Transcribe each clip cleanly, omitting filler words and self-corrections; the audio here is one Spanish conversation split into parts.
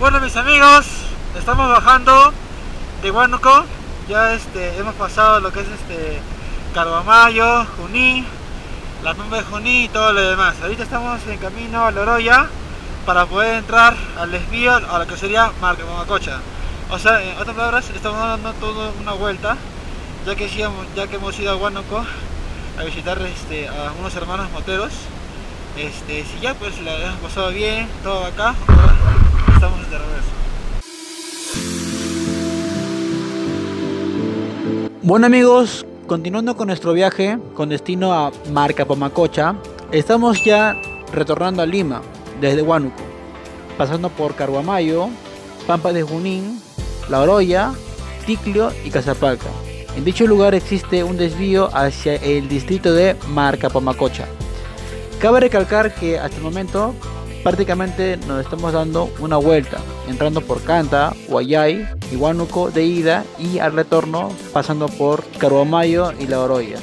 Bueno, mis amigos, estamos bajando de Huánuco. Ya hemos pasado lo que es Carhuamayo, Junín, la tumba de Junín y todo lo demás. Ahorita estamos en camino a La Oroya para poder entrar al desvío a lo que sería Marcapomacocha. O sea, en otras palabras, estamos dando toda una vuelta, ya que hemos ido a Huánuco a visitar a unos hermanos moteros. Si ya pues la hemos pasado bien, todo acá, ahora estamos de regreso. Bueno amigos, continuando con nuestro viaje con destino a Marcapomacocha, estamos ya retornando a Lima desde Huánuco, pasando por Carhuamayo, Pampa de Junín, La Oroya, Ticlio y Casapalca. En dicho lugar existe un desvío hacia el distrito de Marcapomacocha. Cabe recalcar que hasta el momento prácticamente nos estamos dando una vuelta, entrando por Canta, Guayay y Huánuco de ida y al retorno pasando por Carhuamayo y La Oroya,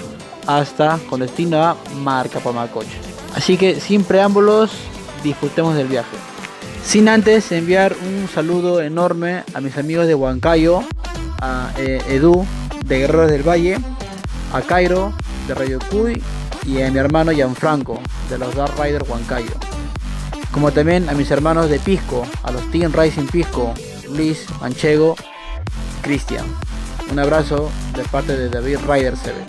hasta con destino a Marcapomacocha. Así que sin preámbulos, disfrutemos del viaje. Sin antes enviar un saludo enorme a mis amigos de Huancayo, a Edu de Guerrero del Valle, a Cairo de Rayocuy y a mi hermano Gianfranco de los Dark Riders Huancayo. Como también a mis hermanos de Pisco, a los Team Rising Pisco, Liz, Manchego, Cristian. Un abrazo de parte de David Ryder CB.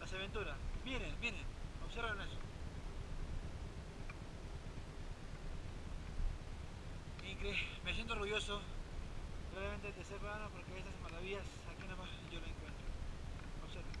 Las aventuras. Miren, miren, observen eso. Me siento orgulloso realmente de ser peruano porque estas maravillas aquí nada más yo las encuentro. Observen.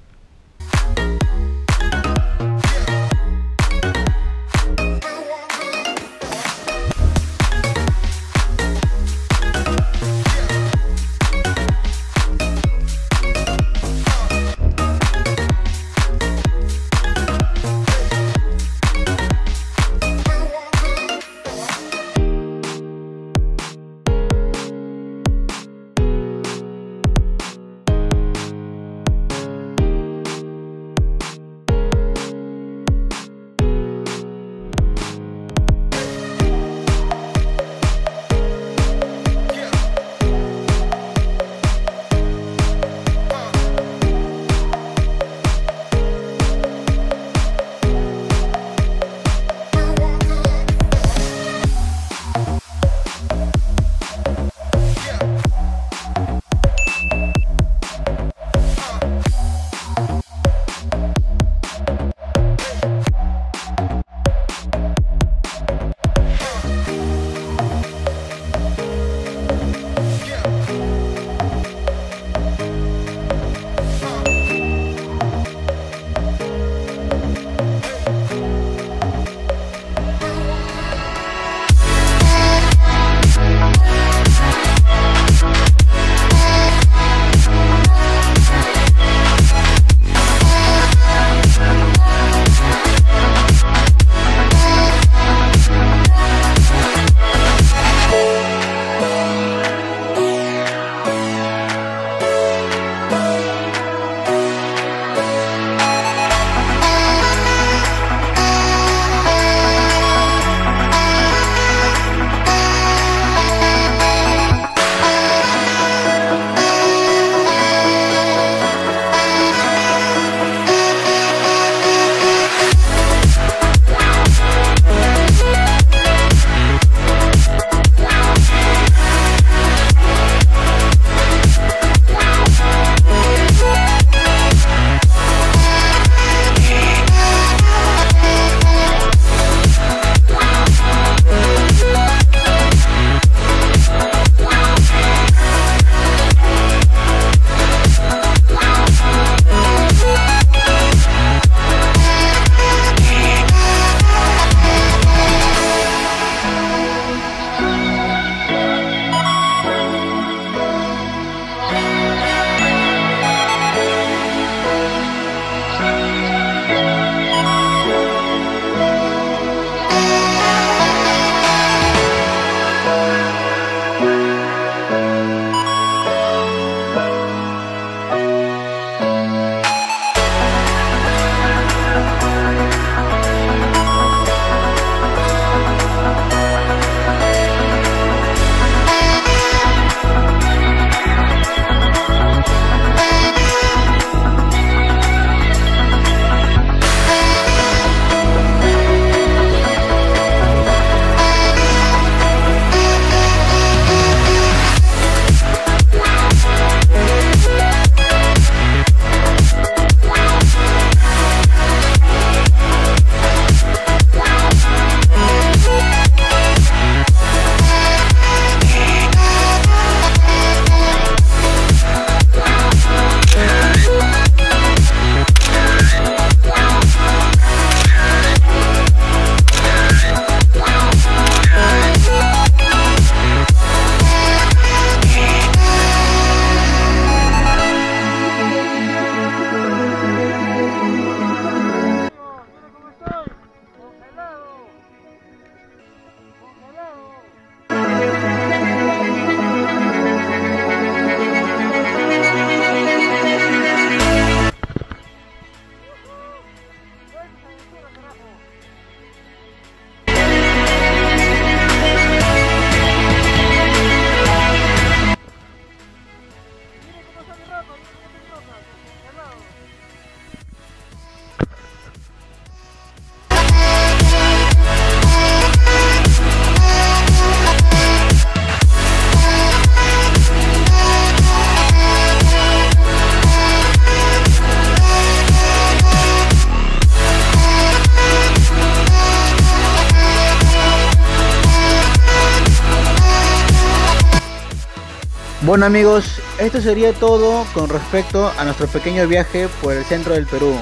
Bueno amigos, esto sería todo con respecto a nuestro pequeño viaje por el centro del Perú.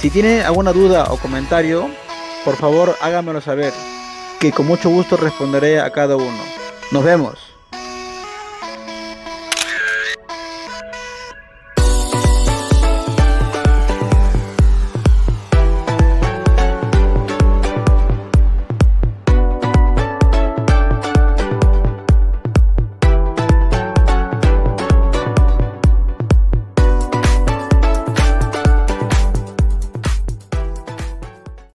Si tienen alguna duda o comentario, por favor háganmelo saber, que con mucho gusto responderé a cada uno. ¡Nos vemos!